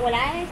我来。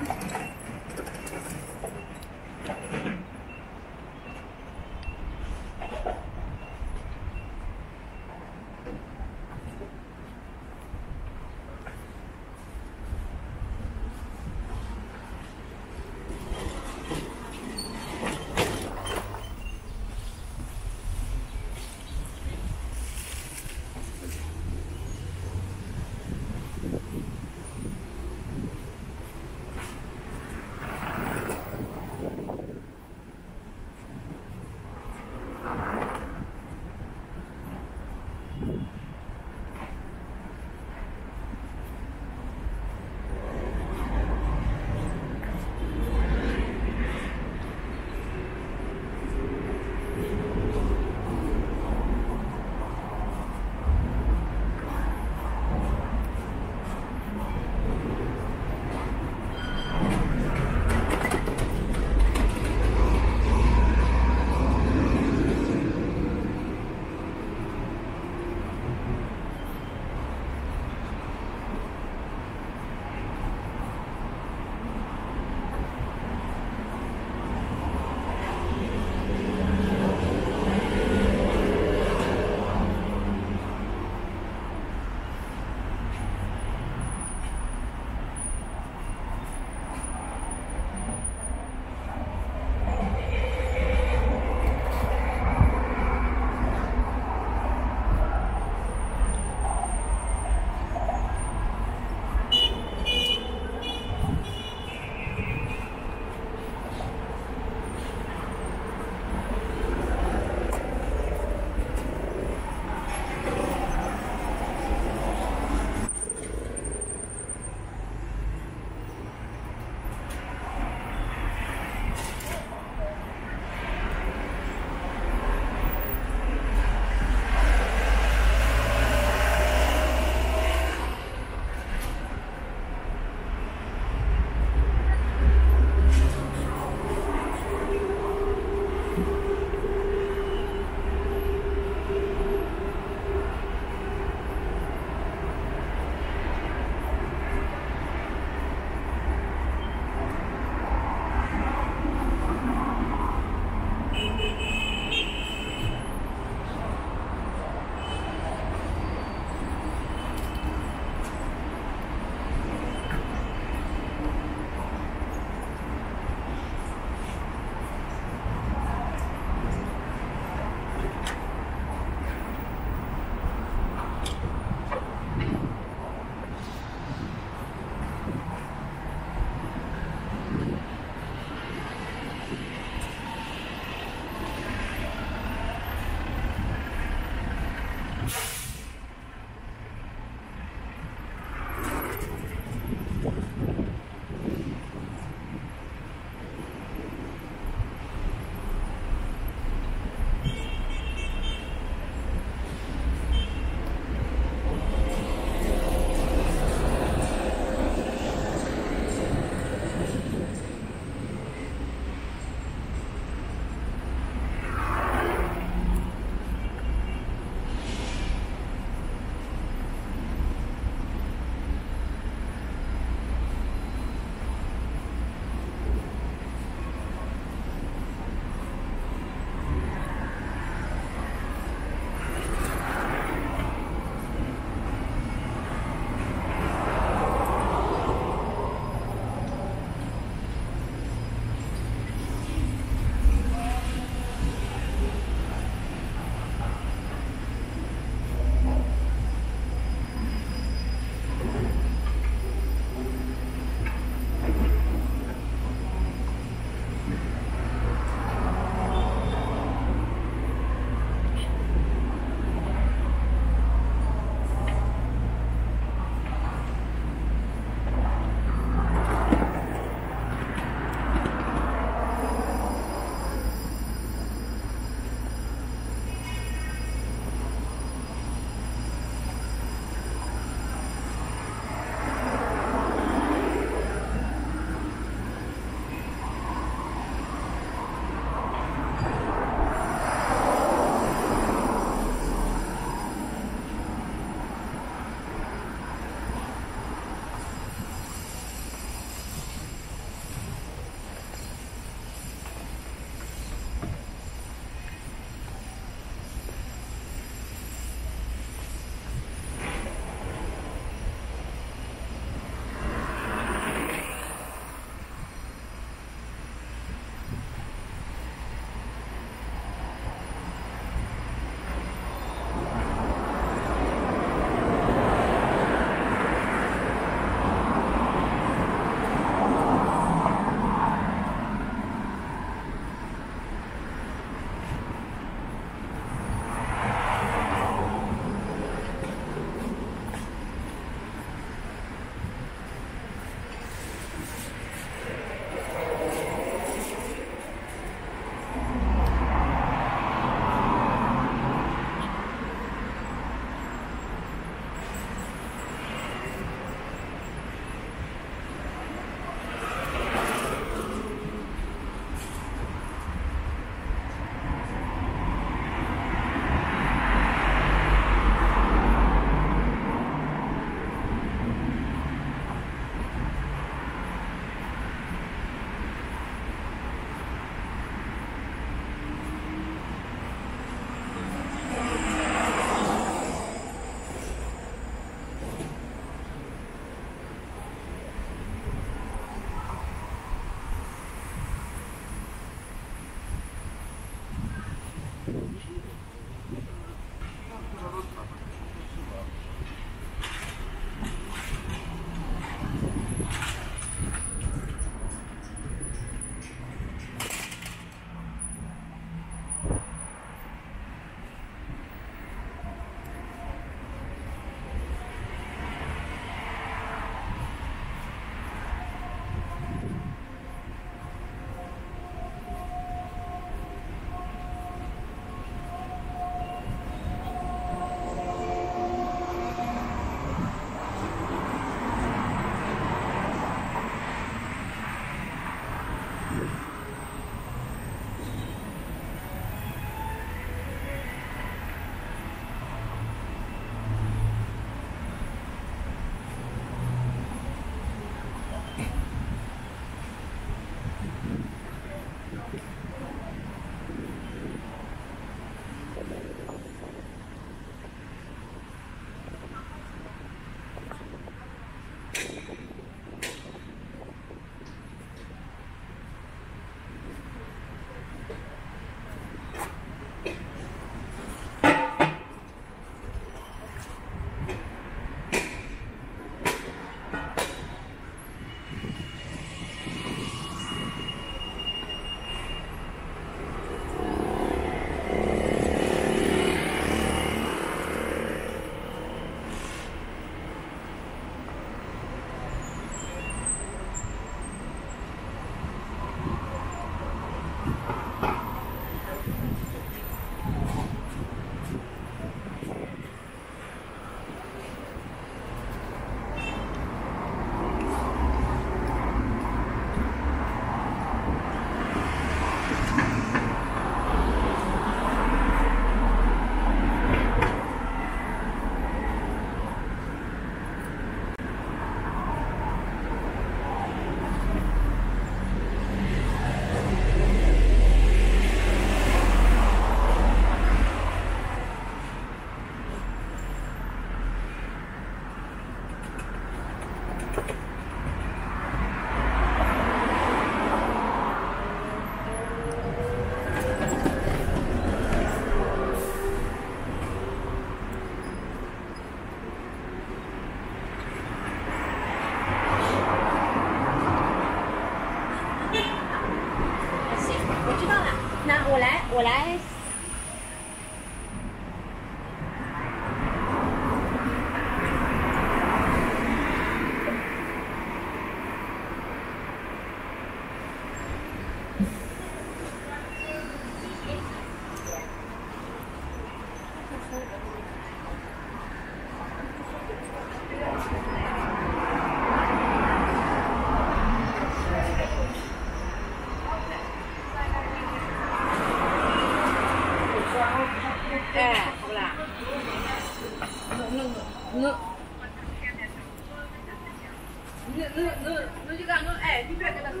你就讲侬哎，你不要跟他说。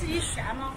自己选吗？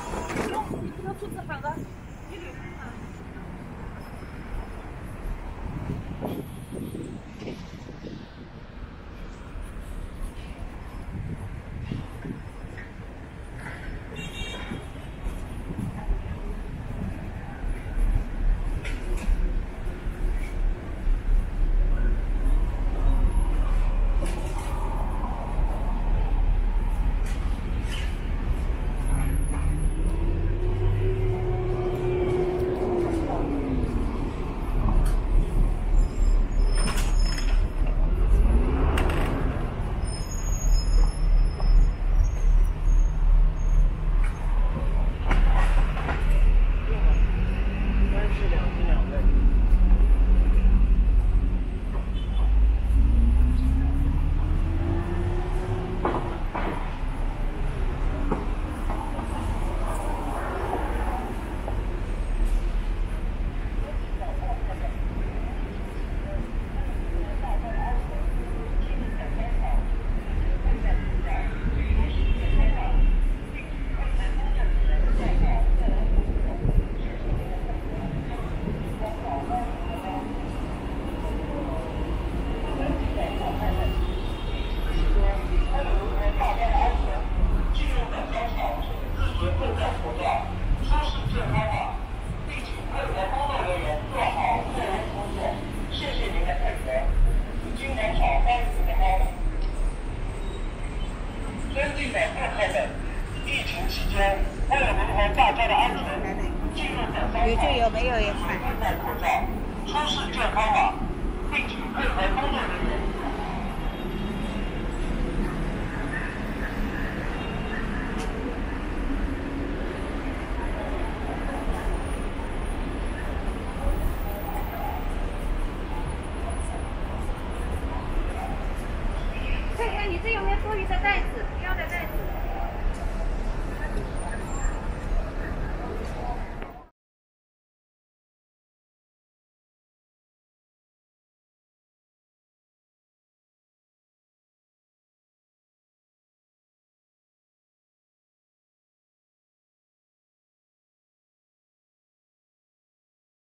那兔子好了，你捋看看。看看你这有没有多余的袋子，不要的袋子。